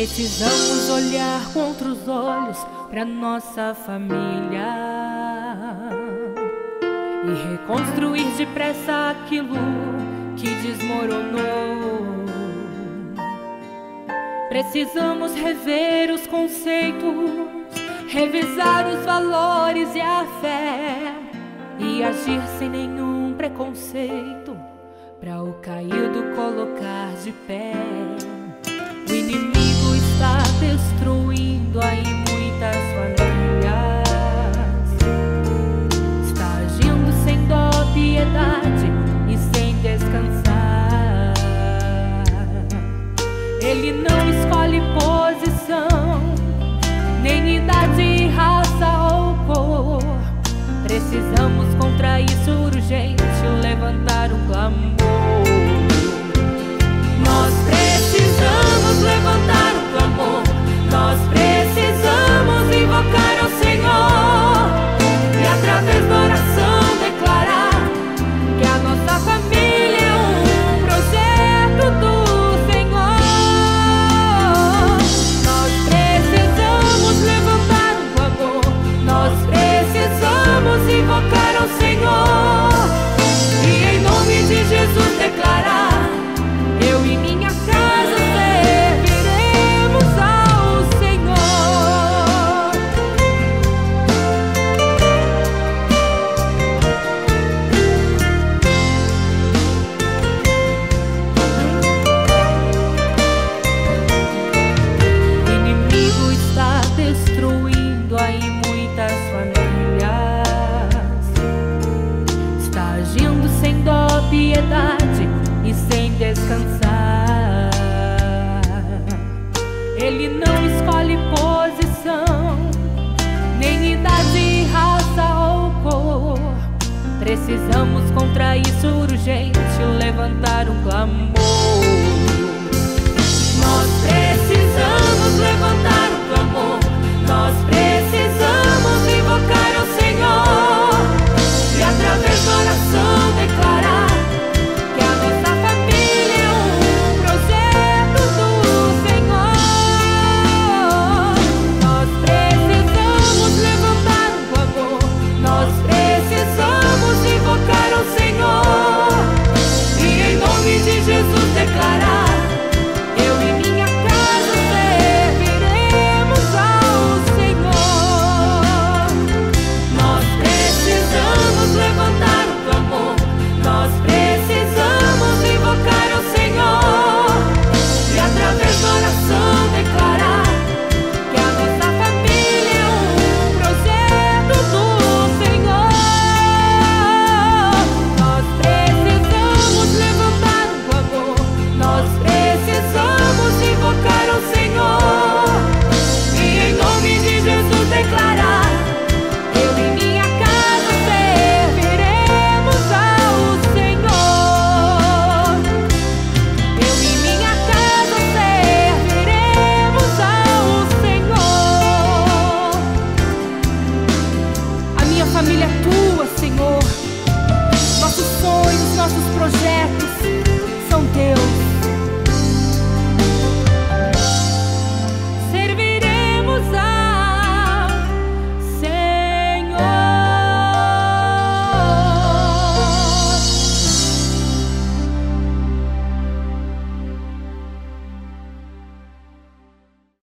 Precisamos olhar com outros olhos para nossa família e reconstruir depressa aquilo que desmoronou. Precisamos rever os conceitos, revisar os valores e a fé, e agir sem nenhum preconceito para o caído colocar de pé. O inimigo está destruindo aí muitas famílias, está agindo sem dó, piedade e sem descansar. Ele não escolhe posição, nem idade, raça ou cor. Precisamos contra isso urgente levantar um clamor. Nós precisamos levantar o clamor, nós precisamos invocar ao Senhor e através da oração declarar que a nossa família é um projeto do Senhor. Nós precisamos levantar o clamor, nós precisamos invocar ao Senhor e em nome de Jesus declarar: ele não escolhe posição, nem idade, raça ou cor. Precisamos contra isso urgente levantar um clamor. Nós precisamos levantar um clamor, nós precisamos